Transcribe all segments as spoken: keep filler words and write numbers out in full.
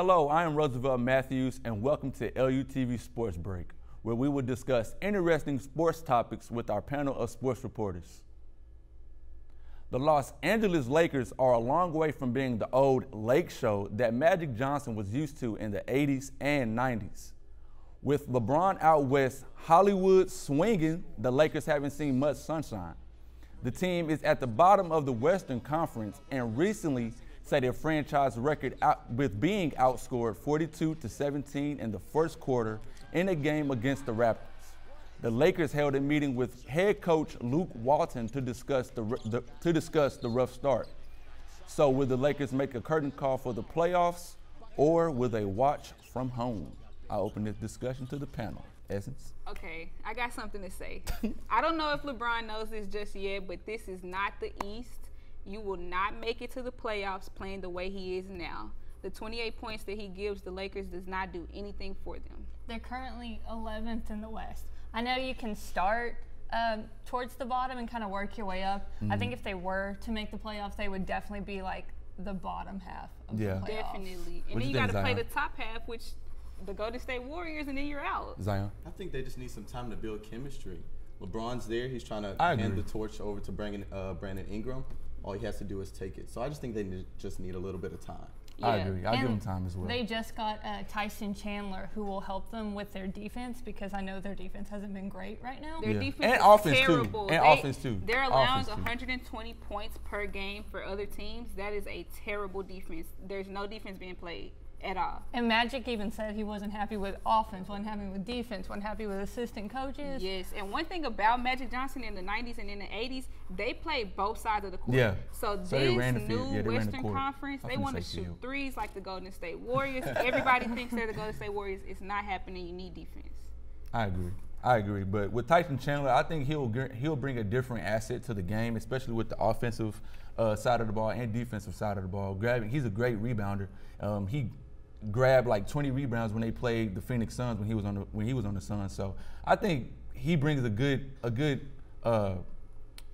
Hello, I am Roosevelt Matthews, and welcome to L U T V Sports Break, where we will discuss interesting sports topics with our panel of sports reporters. The Los Angeles Lakers are a long way from being the old Lake Show that Magic Johnson was used to in the eighties and nineties. With LeBron out west, Hollywood swinging, the Lakers haven't seen much sunshine. The team is at the bottom of the Western Conference and recently set a franchise record out with being outscored forty-two to seventeen in the first quarter in a game against the Raptors. The Lakers held a meeting with head coach Luke Walton to discuss the, the, to discuss the rough start. So will the Lakers make a curtain call for the playoffs, or will they watch from home? I open this discussion to the panel. Essence? Okay, I got something to say. I don't know if LeBron knows this just yet, but this is not the East. You will not make it to the playoffs playing the way he is now. The twenty-eight points that he gives the Lakers does not do anything for them. They're currently eleventh in the West. I know you can start um, towards the bottom and kind of work your way up. Mm-hmm. I think if they were to make the playoffs, they would definitely be like the bottom half of yeah. the playoffs. Definitely. And what then you, you got to play the top half, which the Golden State Warriors, and then you're out. Zion? I think they just need some time to build chemistry. LeBron's there. He's trying to I hand agree. the torch over to Brandon, uh, Brandon Ingram. All he has to do is take it. So I just think they need, just need a little bit of time. Yeah. I agree. I'll and give them time as well. They just got uh, Tyson Chandler, who will help them with their defense, because I know their defense hasn't been great right now. Their yeah. defense and is offense terrible. Too. And they, offense too. They're allowing one hundred twenty points per game for other teams. That is a terrible defense. There's no defense being played at all. And Magic even said he wasn't happy with offense, wasn't happy with defense, wasn't happy with assistant coaches. Yes, and one thing about Magic Johnson in the nineties and in the eighties, they played both sides of the court. Yeah. So, so this new yeah, Western the Conference, they want to shoot field. threes like the Golden State Warriors. Everybody thinks they're the Golden State Warriors. It's not happening. You need defense. I agree. I agree. But with Tyson Chandler, I think he'll he'll bring a different asset to the game, especially with the offensive uh, side of the ball and defensive side of the ball. Grabbing, he's a great rebounder. Um, he grabbed like twenty rebounds when they played the Phoenix Suns when he was on the when he was on the Suns. So I think he brings a good a good uh,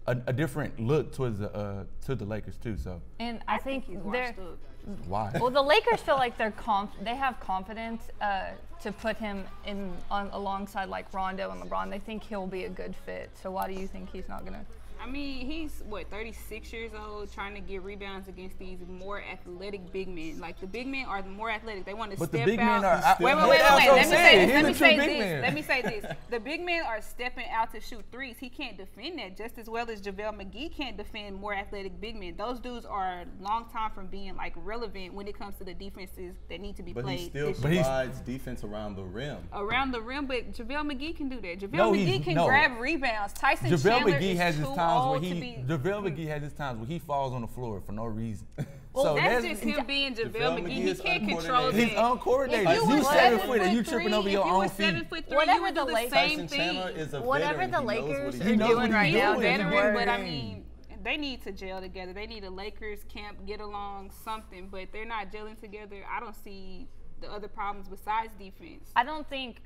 a, a different look towards the uh, to the Lakers too. So and I, I think, think he's watched up. Why? Well, the Lakers feel like they're conf they have confidence uh, to put him in on alongside like Rondo and LeBron. They think he'll be a good fit. So why do you think he's not gonna? I mean, he's, what, thirty-six years old, trying to get rebounds against these more athletic big men. Like, the big men are the more athletic. They want to but step the big out. Men are wait, wait, wait, wait, wait. Let me say this. Let me say this. Let me say this. The big men are stepping out to shoot threes. He can't defend that just as well as JaVale McGee can't defend more athletic big men. Those dudes are a long time from being, like, relevant when it comes to the defenses that need to be but played. He still but he still provides defense around the rim. Around the rim, but JaVale McGee can do that. JaVale no, McGee can no. grab rebounds. Tyson JaVale Chandler McGee is has his time. Where he, JaVale McGee has his times where he falls on the floor for no reason. Well, so that's, that's just him being JaVale, JaVale McGee. He can't control it. He's uncoordinated. If you, you seven foot and you tripping over if your you own feet. Three, whatever the, the same thing. Is a whatever the Lakers are doing right now, veteran. But I mean, they need to gel together. They need a Lakers camp, get along, something. But they're not gelling together. I don't see the other problems besides defense. I don't think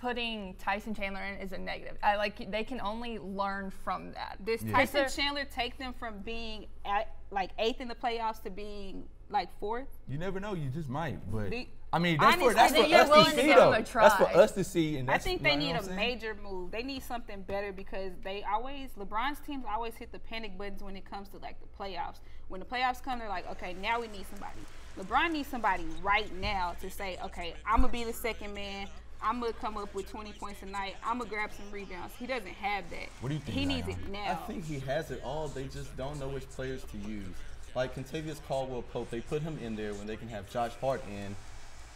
putting Tyson Chandler in is a negative. I like they can only learn from that. Does yeah. Tyson Chandler take them from being at, like eighth in the playoffs to being like fourth? You never know. You just might. But the, I mean, that's honestly, for that's for us to see though. That's for us to see. And that's, I think they like, need a saying? major move. They need something better because they always LeBron's teams always hit the panic buttons when it comes to like the playoffs. When the playoffs come, they're like, okay, now we need somebody. LeBron needs somebody right now to say, okay, I'm gonna be the second man. I'm going to come up with twenty points tonight. I'm going to grab some rebounds. He doesn't have that. What do you think? He needs it now. I think he has it all. They just don't know which players to use. Like Contavious Caldwell-Pope, they put him in there when they can have Josh Hart in.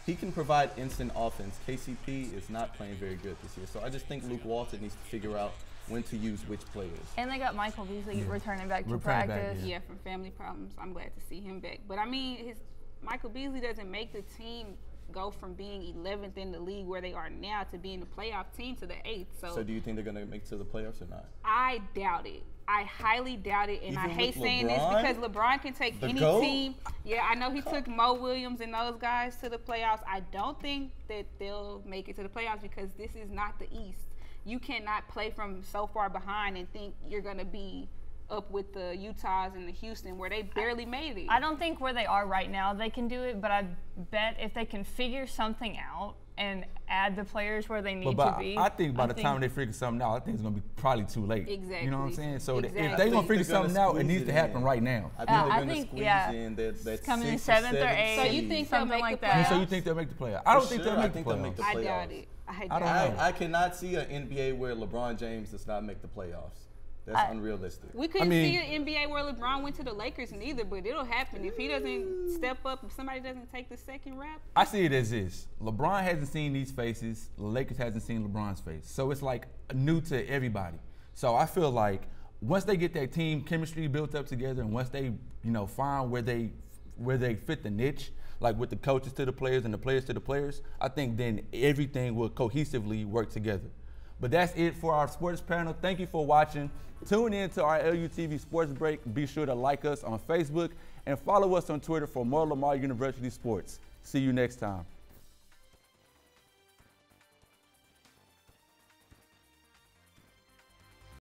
He can provide instant offense. K C P is not playing very good this year. So I just think Luke Walton needs to figure out when to use which players. And they got Michael Beasley yeah. returning back to practice. Back, yeah. yeah, from family problems. I'm glad to see him back. But, I mean, his Michael Beasley doesn't make the team go from being eleventh in the league where they are now to being the playoff team to the eighth. So, so do you think they're going to make it to the playoffs or not? I doubt it. I highly doubt it, and even I hate saying this because LeBron can take any goat? team. Yeah, I know he took Mo Williams and those guys to the playoffs. I don't think that they'll make it to the playoffs because this is not the East. You cannot play from so far behind and think you're going to be up with the Utahs and the Houston where they barely I, made it. I don't think where they are right now they can do it, but I bet if they can figure something out and add the players where they need but, but to be. I think by I the think time they figure something out, I think it's going to be probably too late. Exactly. You know what I'm saying? So exactly. if they're going to figure something out, it needs to happen in. right now. I think uh, they're going to squeeze yeah. in that, that coming in seventh or eighth. So you think they'll make like the playoffs? So you think they'll make the playoffs? I don't sure, think they'll make, think the, they'll make the playoffs. I doubt it. I, doubt I don't know. I cannot see an N B A where LeBron James does not make the playoffs. That's I, unrealistic. We couldn't I mean, see an N B A where LeBron went to the Lakers neither, but it'll happen. If he doesn't step up, if somebody doesn't take the second rap. I see it as this. LeBron hasn't seen these faces. The Lakers hasn't seen LeBron's face. So it's like new to everybody. So I feel like once they get that team chemistry built up together and once they, you know, find where they where they fit the niche, like with the coaches to the players and the players to the players, I think then everything will cohesively work together. But that's it for our sports panel. Thank you for watching. Tune in to our L U T V Sports Break. Be sure to like us on Facebook and follow us on Twitter for more Lamar University sports. See you next time.